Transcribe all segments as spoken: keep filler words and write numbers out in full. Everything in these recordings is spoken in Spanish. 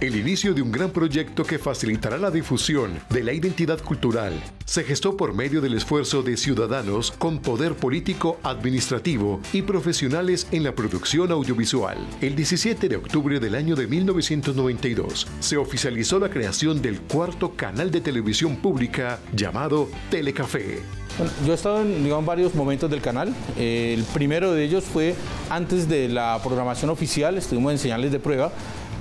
el inicio de un gran proyecto que facilitará la difusión de la identidad cultural. Se gestó por medio del esfuerzo de ciudadanos con poder político, administrativo y profesionales en la producción audiovisual. El diecisiete de octubre del año de mil novecientos noventa y dos se oficializó la creación del cuarto canal de televisión pública llamado Telecafé. Bueno, yo he estado en digamos, varios momentos del canal. Eh, el primero de ellos fue antes de la programación oficial, estuvimos en señales de prueba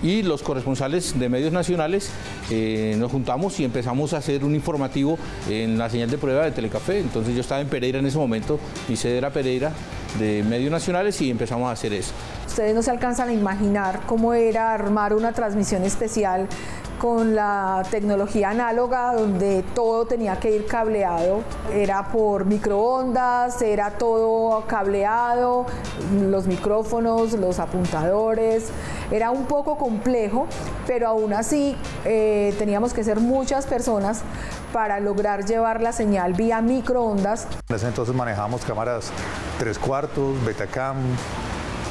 y los corresponsales de medios nacionales eh, nos juntamos y empezamos a hacer un informativo en la señal de prueba de Telecafé. Entonces yo estaba en Pereira en ese momento, mi sede era Pereira de medios nacionales y empezamos a hacer eso. Ustedes no se alcanzan a imaginar cómo era armar una transmisión especial con la tecnología análoga, donde todo tenía que ir cableado, era por microondas, era todo cableado, los micrófonos, los apuntadores, era un poco complejo, pero aún así eh, teníamos que ser muchas personas para lograr llevar la señal vía microondas. En ese entonces manejamos cámaras tres cuartos, Betacam,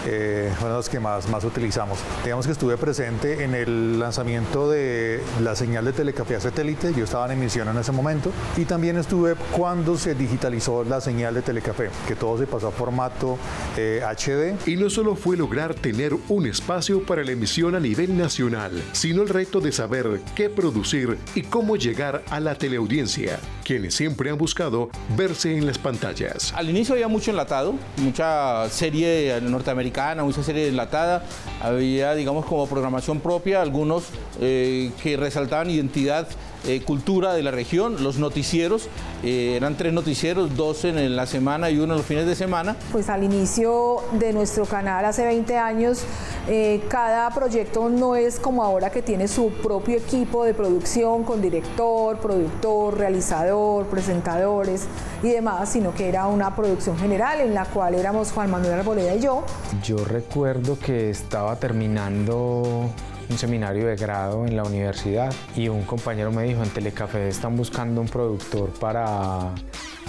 Eh, bueno, los que más, más utilizamos. Digamos que estuve presente en el lanzamiento de la señal de Telecafé a satélite, yo estaba en emisión en ese momento, y también estuve cuando se digitalizó la señal de Telecafé, que todo se pasó a formato eh, H D. Y no solo fue lograr tener un espacio para la emisión a nivel nacional, sino el reto de saber qué producir y cómo llegar a la teleaudiencia, quienes siempre han buscado verse en las pantallas. Al inicio había mucho enlatado, mucha serie norteamericana, mucha serie enlatada, había digamos como programación propia, algunos eh, que resaltaban identidad, eh, cultura de la región, los noticieros, eh, eran tres noticieros, dos en la semana y uno en los fines de semana. Pues al inicio de nuestro canal hace veinte años, eh, cada proyecto no es como ahora que tiene su propio equipo de producción con director, productor, realizador, presentadores y demás, sino que era una producción general en la cual éramos Juan Manuel Arboleda y yo. Yo recuerdo que estaba terminando un seminario de grado en la universidad y un compañero me dijo, en Telecafé están buscando un productor para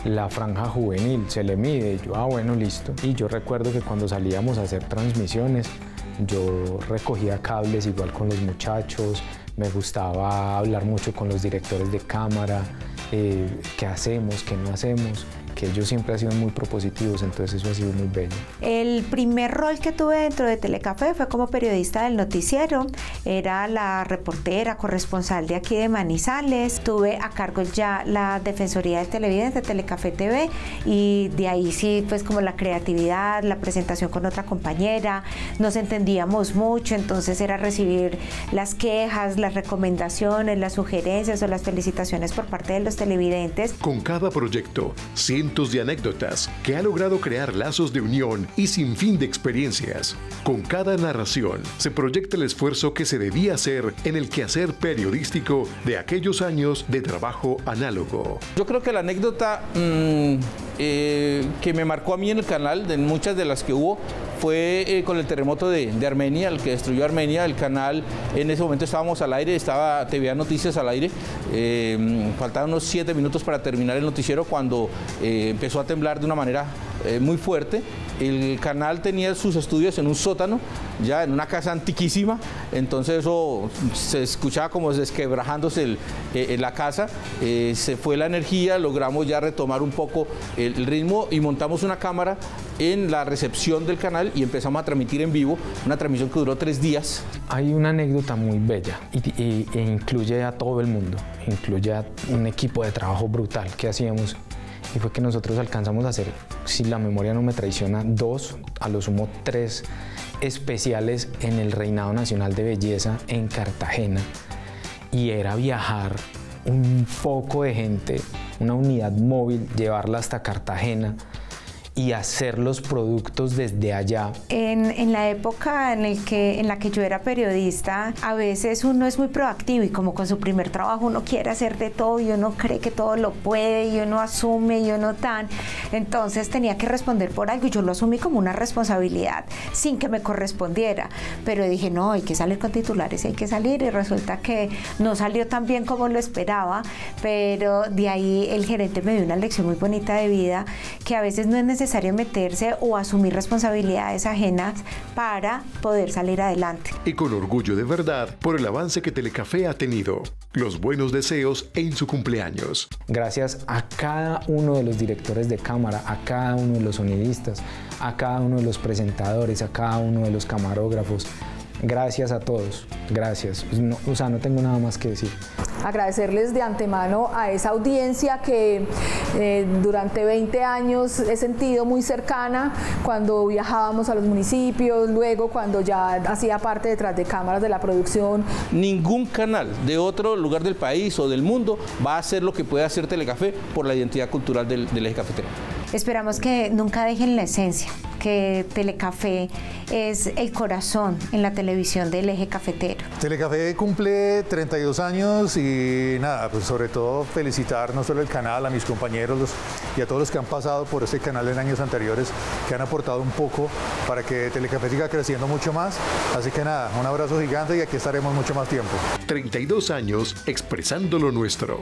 la franja juvenil, se le mide. Y yo, ah, bueno, listo. Y yo recuerdo que cuando salíamos a hacer transmisiones, yo recogía cables igual con los muchachos, me gustaba hablar mucho con los directores de cámara, eh, qué hacemos, qué no hacemos, que ellos siempre han sido muy propositivos, entonces eso ha sido muy bello. El primer rol que tuve dentro de Telecafé fue como periodista del noticiero, era la reportera, corresponsal de aquí de Manizales, tuve a cargo ya la Defensoría del Televidente, Telecafé T V, y de ahí sí, pues como la creatividad, la presentación con otra compañera, nos entendíamos mucho, entonces era recibir las quejas, las recomendaciones, las sugerencias o las felicitaciones por parte de los televidentes. Con cada proyecto, siendo de anécdotas que ha logrado crear lazos de unión y sin fin de experiencias. Con cada narración se proyecta el esfuerzo que se debía hacer en el quehacer periodístico de aquellos años de trabajo análogo. Yo creo que la anécdota mmm, eh, que me marcó a mí en el canal, de muchas de las que hubo, fue eh, con el terremoto de, de Armenia, el que destruyó Armenia. El canal, en ese momento estábamos al aire, estaba T V A Noticias al aire, eh, faltaban unos siete minutos para terminar el noticiero cuando eh, empezó a temblar de una manera eh, muy fuerte. El canal tenía sus estudios en un sótano, ya en una casa antiquísima, entonces eso se escuchaba como desquebrajándose el, eh, la casa, eh, se fue la energía, logramos ya retomar un poco el, el ritmo y montamos una cámara en la recepción del canal y empezamos a transmitir en vivo, una transmisión que duró tres días. Hay una anécdota muy bella y, y, e incluye a todo el mundo, incluye a un equipo de trabajo brutal que hacíamos. Y fue que nosotros alcanzamos a hacer, si la memoria no me traiciona, dos, a lo sumo tres especiales en el Reinado Nacional de Belleza en Cartagena. Y era viajar un poco de gente, una unidad móvil, llevarla hasta Cartagena y hacer los productos desde allá. En, en la época en, el que, en la que yo era periodista, a veces uno es muy proactivo y como con su primer trabajo uno quiere hacer de todo y uno cree que todo lo puede y uno asume y uno tan. Entonces tenía que responder por algo y yo lo asumí como una responsabilidad sin que me correspondiera. Pero dije, no, hay que salir con titulares, hay que salir, y resulta que no salió tan bien como lo esperaba, pero de ahí el gerente me dio una lección muy bonita de vida, que a veces no es necesario necesario meterse o asumir responsabilidades ajenas para poder salir adelante. Y con orgullo de verdad por el avance que Telecafé ha tenido. Los buenos deseos en su cumpleaños. Gracias a cada uno de los directores de cámara, a cada uno de los sonidistas, a cada uno de los presentadores, a cada uno de los camarógrafos. Gracias a todos, gracias. No, o sea, no tengo nada más que decir. Agradecerles de antemano a esa audiencia que eh, durante veinte años he sentido muy cercana cuando viajábamos a los municipios, luego cuando ya hacía parte detrás de cámaras de la producción. Ningún canal de otro lugar del país o del mundo va a hacer lo que puede hacer Telecafé por la identidad cultural del, del Eje Cafetero. Esperamos que nunca dejen la esencia, que Telecafé es el corazón en la televisión del Eje Cafetero. Telecafé cumple treinta y dos años y nada, pues sobre todo felicitar no solo el canal, a mis compañeros los, y a todos los que han pasado por este canal en años anteriores, que han aportado un poco para que Telecafé siga creciendo mucho más. Así que nada, un abrazo gigante y aquí estaremos mucho más tiempo. treinta y dos años expresando lo nuestro.